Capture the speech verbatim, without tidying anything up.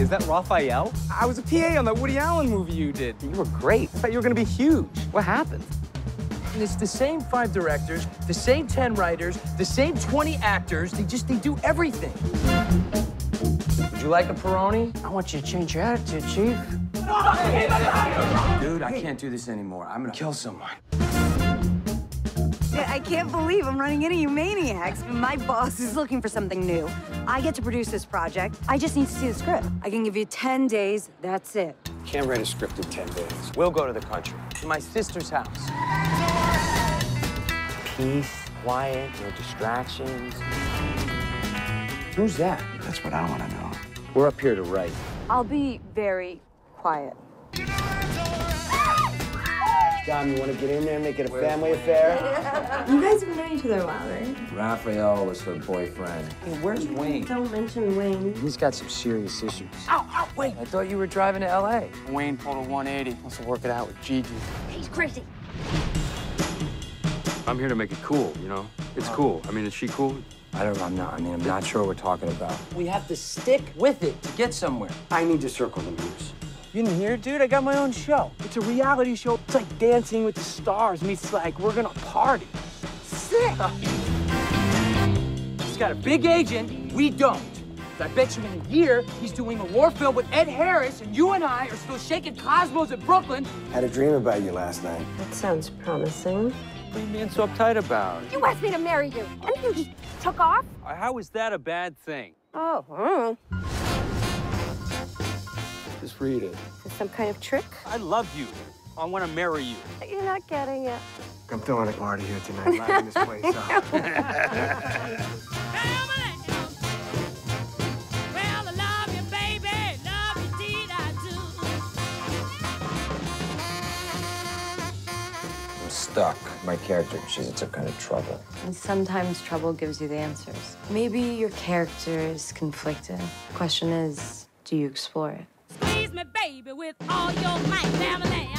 Is that Raphael? I was a P A on that Woody Allen movie you did. You were great. I thought you were gonna be huge. What happened? And it's the same five directors, the same ten writers, the same twenty actors. They just, they do everything. Would you like a Peroni? I want you to change your attitude, Chief. Dude, I can't do this anymore. I'm gonna kill someone. I can't believe I'm running into you maniacs. My boss is looking for something new. I get to produce this project. I just need to see the script. I can give you ten days, that's it. Can't write a script in ten days. We'll go to the country, to my sister's house. Peace, quiet, no distractions. Who's that? That's what I want to know. We're up here to write. I'll be very quiet. Dom, you want to get in there and make it a Where's family Wayne? Affair? You guys have known each other a while, right? Raphael was her boyfriend. Hey, where's Wayne? Don't mention Wayne. He's got some serious issues. Ow, ow, Wayne! I thought you were driving to L A Wayne pulled a one eighty. Wants to work it out with Gigi. He's crazy. I'm here to make it cool, you know? It's um, cool. I mean, is she cool? I don't know, I'm not. I mean, I'm not sure what we're talking about. We have to stick with it to get somewhere. I need to circle the moves. You didn't hear, dude? I got my own show. It's a reality show. It's like Dancing with the Stars meets like We're Gonna Party. Sick! He's got a big agent. We don't. I bet you in a year he's doing a war film with Ed Harris, and you and I are still shaking Cosmos at Brooklyn. Had a dream about you last night. That sounds promising. What are you being so uptight about? You asked me to marry you, and you just took off? How is that a bad thing? Oh, I don't know. Just read it. Is some kind of trick? I love you. I want to marry you. But you're not getting it. I'm throwing a party here tonight, lighting this place up. Well, I love you, baby. Love you, indeed I do. I'm stuck. My character, she's in some kind of trouble. And sometimes trouble gives you the answers. Maybe your character is conflicted. The question is, do you explore it? Please me, baby, with all your might, family.